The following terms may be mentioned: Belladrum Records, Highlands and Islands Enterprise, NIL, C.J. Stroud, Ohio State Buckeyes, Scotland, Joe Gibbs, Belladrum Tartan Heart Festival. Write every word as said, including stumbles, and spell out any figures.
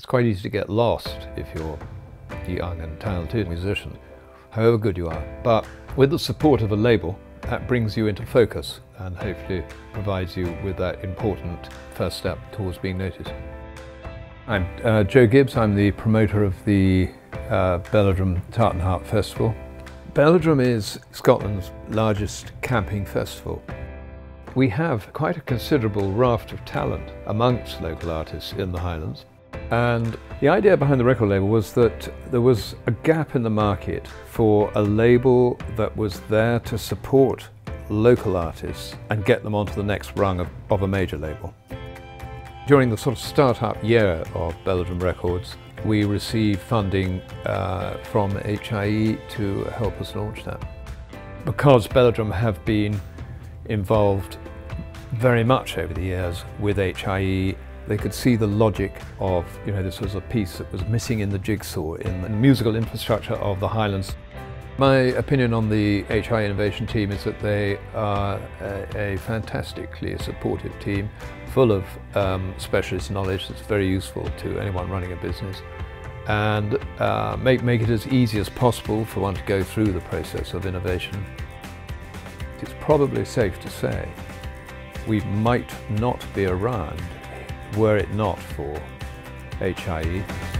It's quite easy to get lost if you're a young and talented musician, however good you are. But with the support of a label, that brings you into focus and hopefully provides you with that important first step towards being noticed. I'm uh, Joe Gibbs. I'm the promoter of the uh, Belladrum Tartan Heart Festival. Belladrum is Scotland's largest camping festival. We have quite a considerable raft of talent amongst local artists in the Highlands. And the idea behind the record label was that there was a gap in the market for a label that was there to support local artists and get them onto the next rung of, of a major label. During the sort of start-up year of Belladrum Records, we received funding uh, from H I E to help us launch that. Because Belladrum have been involved very much over the years with H I E, they could see the logic of, you know, this was a piece that was missing in the jigsaw, in the musical infrastructure of the Highlands. My opinion on the H I E Innovation team is that they are a, a fantastically supportive team, full of um, specialist knowledge that's very useful to anyone running a business, and uh, make, make it as easy as possible for one to go through the process of innovation. It's probably safe to say we might not be around were it not for H I E.